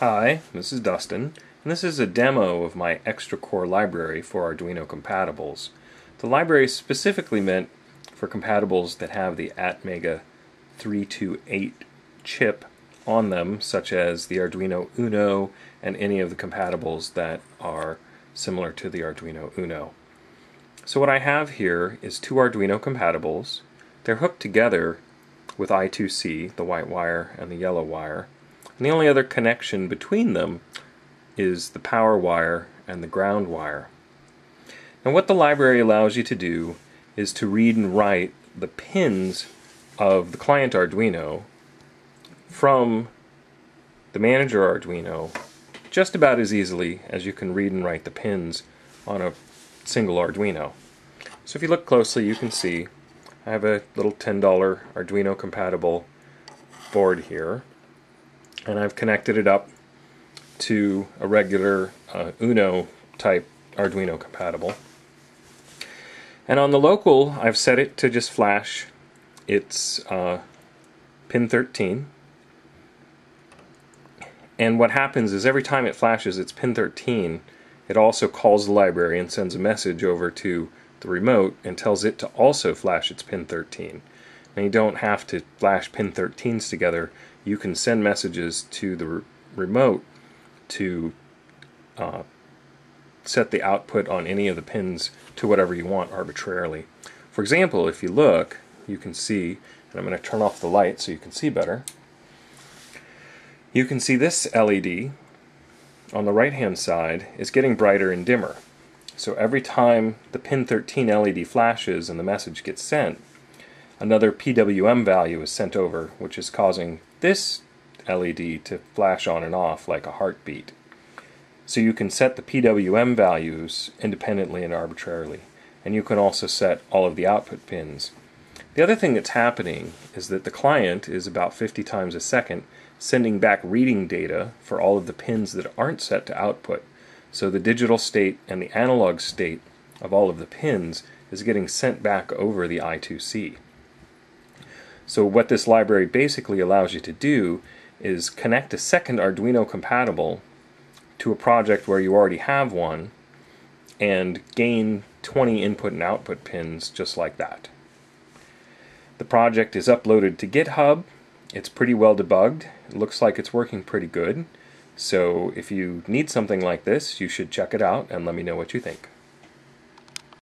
Hi, this is Dustin, and this is a demo of my ExtraCore library for Arduino compatibles. The library is specifically meant for compatibles that have the Atmega 328 chip on them, such as the Arduino Uno and any of the compatibles that are similar to the Arduino Uno. So what I have here is two Arduino compatibles. They're hooked together with I2C, the white wire and the yellow wire. And the only other connection between them is the power wire and the ground wire. And what the library allows you to do is to read and write the pins of the client Arduino from the manager Arduino just about as easily as you can read and write the pins on a single Arduino. So if you look closely, you can see I have a little $10 Arduino compatible board here, and I've connected it up to a regular Uno type Arduino compatible. And on the local, I've set it to just flash its pin 13. And what happens is every time it flashes its pin 13, it also calls the library and sends a message over to the remote and tells it to also flash its pin 13. Now you don't have to flash pin 13s together. You can send messages to the remote to set the output on any of the pins to whatever you want arbitrarily. For example, if you look, you can see, and I'm going to turn off the light so you can see better, you can see this LED on the right hand side is getting brighter and dimmer. So every time the pin 13 LED flashes and the message gets sent, another PWM value is sent over, which is causing this LED to flash on and off like a heartbeat. So you can set the PWM values independently and arbitrarily, and you can also set all of the output pins. The other thing that's happening is that the client is about 50 times a second sending back reading data for all of the pins that aren't set to output. So the digital state and the analog state of all of the pins is getting sent back over the I2C. So what this library basically allows you to do is connect a second Arduino compatible to a project where you already have one and gain 20 input and output pins just like that. The project is uploaded to GitHub. It's pretty well debugged. It looks like it's working pretty good. So if you need something like this, you should check it out and let me know what you think.